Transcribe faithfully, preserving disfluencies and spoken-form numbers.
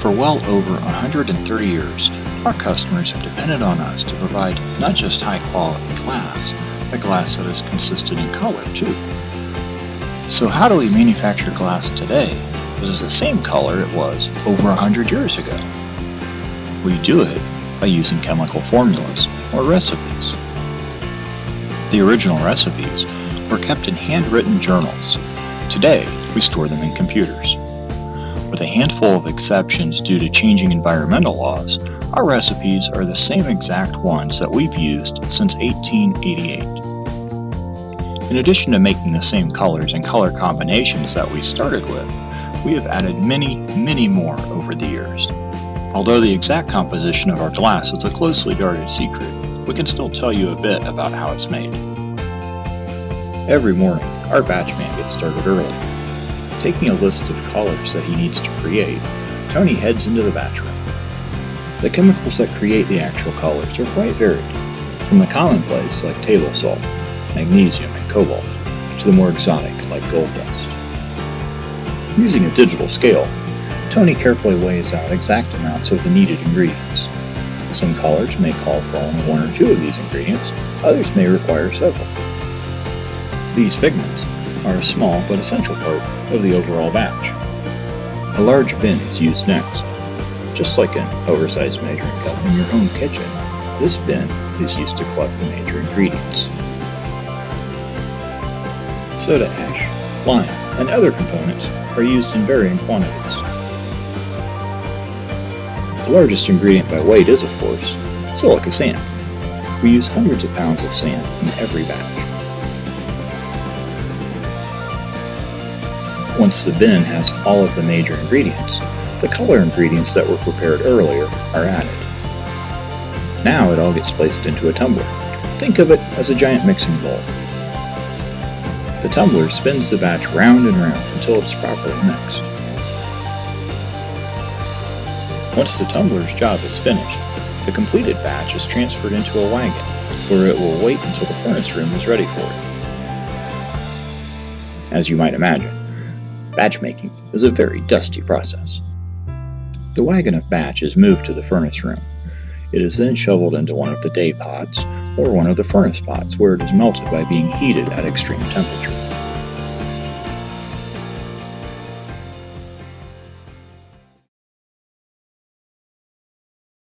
For well over one hundred thirty years, our customers have depended on us to provide not just high-quality glass, but glass that is consistent in color, too. So how do we manufacture glass today that is the same color it was over one hundred years ago? We do it by using chemical formulas or recipes. The original recipes were kept in handwritten journals. Today, we store them in computers. With a handful of exceptions due to changing environmental laws, our recipes are the same exact ones that we've used since eighteen eighty-eight. In addition to making the same colors and color combinations that we started with, we have added many, many more over the years. Although the exact composition of our glass is a closely guarded secret, we can still tell you a bit about how it's made. Every morning, our batch man gets started early. Taking a list of colors that he needs to create, Tony heads into the batch room. The chemicals that create the actual colors are quite varied, from the commonplace like table salt, magnesium, and cobalt, to the more exotic like gold dust. Using a digital scale, Tony carefully weighs out exact amounts of the needed ingredients. Some colors may call for only one or two of these ingredients, others may require several. These pigments are a small but essential part of the overall batch. A large bin is used next. Just like an oversized measuring cup in your home kitchen, this bin is used to collect the major ingredients. Soda ash, lime, and other components are used in varying quantities. The largest ingredient by weight is, of course, silica sand. We use hundreds of pounds of sand in every batch. Once the bin has all of the major ingredients, the color ingredients that were prepared earlier are added. Now it all gets placed into a tumbler. Think of it as a giant mixing bowl. The tumbler spins the batch round and round until it's properly mixed. Once the tumbler's job is finished, the completed batch is transferred into a wagon, where it will wait until the furnace room is ready for it. As you might imagine, batch making is a very dusty process. The wagon of batch is moved to the furnace room. It is then shoveled into one of the day pods, or one of the furnace pods, where it is melted by being heated at extreme temperature.